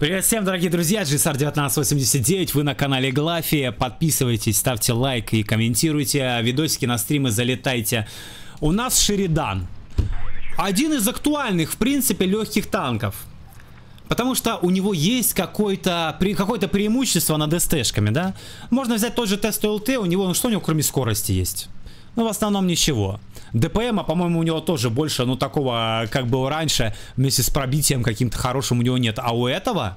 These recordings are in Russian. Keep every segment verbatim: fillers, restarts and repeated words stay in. Привет всем, дорогие друзья, джи эс ар девятнадцать восемьдесят девять, вы на канале Глафи, подписывайтесь, ставьте лайк и комментируйте, видосики на стримы залетайте. У нас Шеридан, один из актуальных, в принципе, легких танков, потому что у него есть какое-то какое-то преимущество над эс-тэ-шками, да? Можно взять тот же эс-тэ-эл-тэ, у него, ну что у него кроме скорости есть? Ну, в основном ничего. ДПМа, по-моему, у него тоже больше, ну, такого, как было раньше, вместе с пробитием каким-то хорошим у него нет. А у этого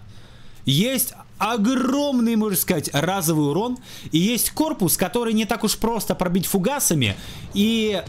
есть огромный, можно сказать, разовый урон. И есть корпус, который не так уж просто пробить фугасами. И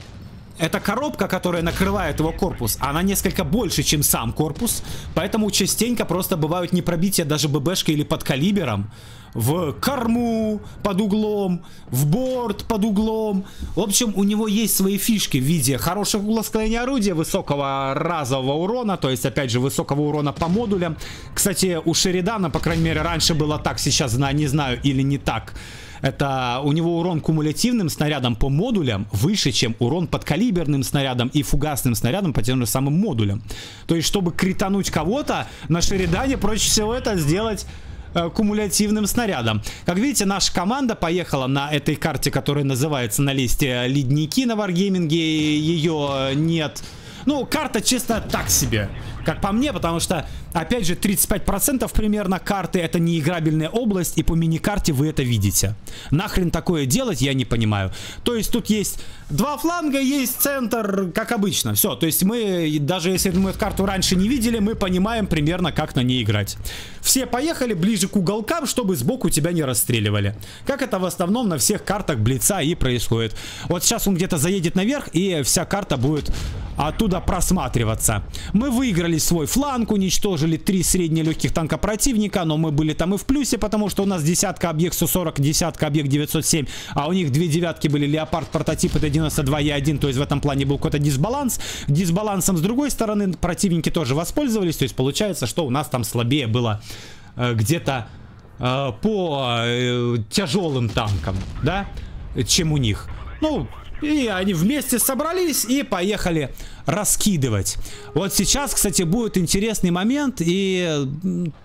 эта коробка, которая накрывает его корпус, она несколько больше, чем сам корпус. Поэтому частенько просто бывают непробития даже ББшкой или под калибером. В корму под углом, в борт под углом. В общем, у него есть свои фишки в виде хорошего углосклонения орудия, высокого разового урона, то есть, опять же, высокого урона по модулям. Кстати, у Шеридана, по крайней мере, раньше было так, сейчас, не знаю, или не так. Это у него урон кумулятивным снарядом по модулям выше, чем урон под калиберным снарядом и фугасным снарядом по тем же самым модулям. То есть, чтобы критануть кого-то, на Шеридане проще всего это сделать кумулятивным снарядом. Как видите, наша команда поехала на этой карте, которая называется на листе «Ледники» на Wargaming. Ее нет. Ну, карта, честно, так себе, как по мне, потому что, опять же, тридцать пять процентов примерно карты — это неиграбельная область, и по миникарте вы это видите. Нахрен такое делать, я не понимаю. То есть тут есть два фланга, есть центр, как обычно. Все, то есть мы, даже если мы эту карту раньше не видели, мы понимаем примерно, как на ней играть. Все поехали ближе к уголкам, чтобы сбоку тебя не расстреливали. Как это в основном на всех картах Блица и происходит. Вот сейчас он где-то заедет наверх, и вся карта будет оттуда просматриваться. Мы выиграли свой фланг, уничтожили три средне легких танка противника, но мы были там и в плюсе, потому что у нас десятка объект сто сорок, десятка объект девятьсот семь, а у них две девятки были Леопард прототип тэ девяносто два е один, то есть в этом плане был какой-то дисбаланс. Дисбалансом с другой стороны противники тоже воспользовались, то есть получается, что у нас там слабее было э, где-то э, по э, тяжелым танкам, да, чем у них. Ну, и они вместе собрались и поехали раскидывать. Вот сейчас, кстати, будет интересный момент. И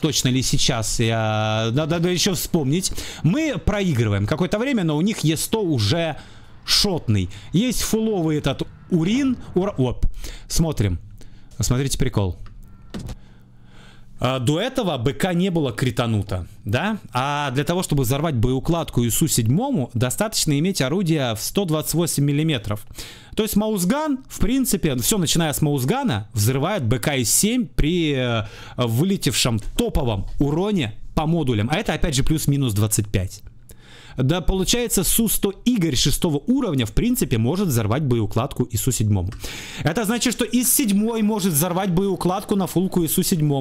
точно ли сейчас, я... надо еще вспомнить. Мы проигрываем какое-то время, но у них е сто уже шотный. Есть фуловый этот урин. Ура... Оп. Смотрим. Смотрите прикол. До этого БК не было критануто, да? А для того, чтобы взорвать боеукладку и эс у семь, достаточно иметь орудие в сто двадцать восемь миллиметров. То есть Маусган, в принципе, все начиная с Маусгана, взрывает БК и эс семь при вылетевшем топовом уроне по модулям. А это, опять же, плюс-минус двадцать пять. Да, получается, эс у сто Игорь шестого уровня, в принципе, может взорвать боеукладку и эс у семь. Это значит, что и эс семь может взорвать боеукладку на фулку и эс у семь.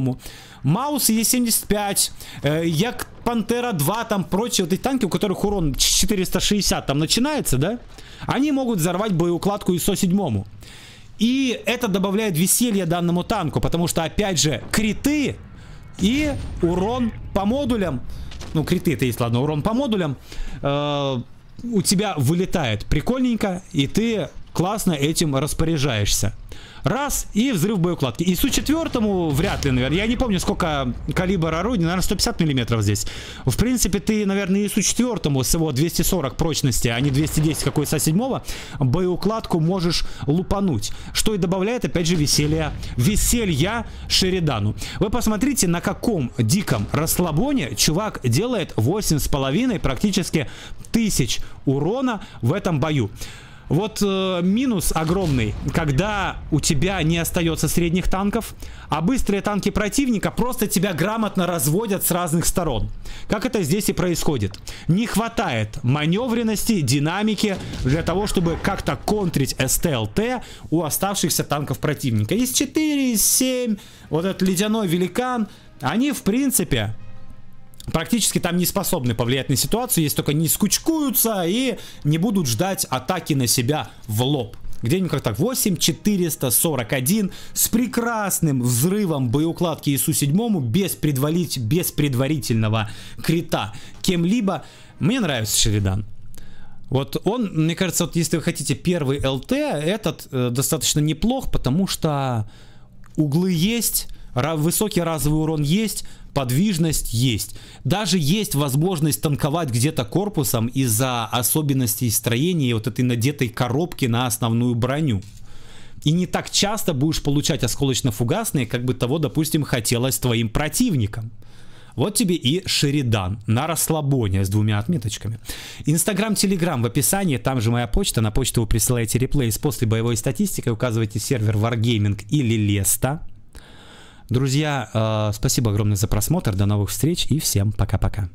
Маус е семьдесят пять, э, Як-Пантера два, там прочие вот эти танки, у которых урон четыреста шестьдесят там начинается, да? Они могут взорвать боеукладку и эс у семь. И это добавляет веселья данному танку, потому что, опять же, криты и урон по модулям. Ну, криты это есть, ладно, урон по модулям э, у тебя вылетает прикольненько, и ты классно этим распоряжаешься. Раз, и взрыв боеукладки. и эс у четыре вряд ли, наверное, я не помню, сколько калибр орудия, наверное, сто пятьдесят миллиметров здесь. В принципе, ты, наверное, и эс у четыре с его двести сорок прочности, а не двести десять, как у и эс у семь, боеукладку можешь лупануть. Что и добавляет, опять же, веселья, веселья Шеридану. Вы посмотрите, на каком диком расслабоне чувак делает восемь с половиной практически тысяч урона в этом бою. Вот э, минус огромный, когда у тебя не остается средних танков, а быстрые танки противника просто тебя грамотно разводят с разных сторон. Как это здесь и происходит. Не хватает маневренности, динамики для того, чтобы как-то контрить эс-тэ-эл-тэ у оставшихся танков противника. и эс четыре, и эс семь, вот этот ледяной великан, они в принципе... практически там не способны повлиять на ситуацию, если только не скучкуются и не будут ждать атаки на себя в лоб. Где-нибудь как так восемь четыреста сорок один с прекрасным взрывом боеукладки и эс у семь без, предварить, без предварительного крита кем-либо. Мне нравится Шеридан. Вот он, мне кажется, вот если вы хотите первый эл-тэ, этот э, достаточно неплох, потому что углы есть. Высокий разовый урон есть, подвижность есть. Даже есть возможность танковать где-то корпусом из-за особенностей строения вот этой надетой коробки на основную броню. И не так часто будешь получать осколочно-фугасные, как бы того, допустим, хотелось твоим противникам. Вот тебе и Шеридан на расслабоне с двумя отметочками. Инстаграм, Телеграм в описании, там же моя почта. На почту вы присылаете реплей с после боевой статистикой, указываете сервер Wargaming или Lesta. Друзья, э, спасибо огромное за просмотр, до новых встреч и всем пока-пока.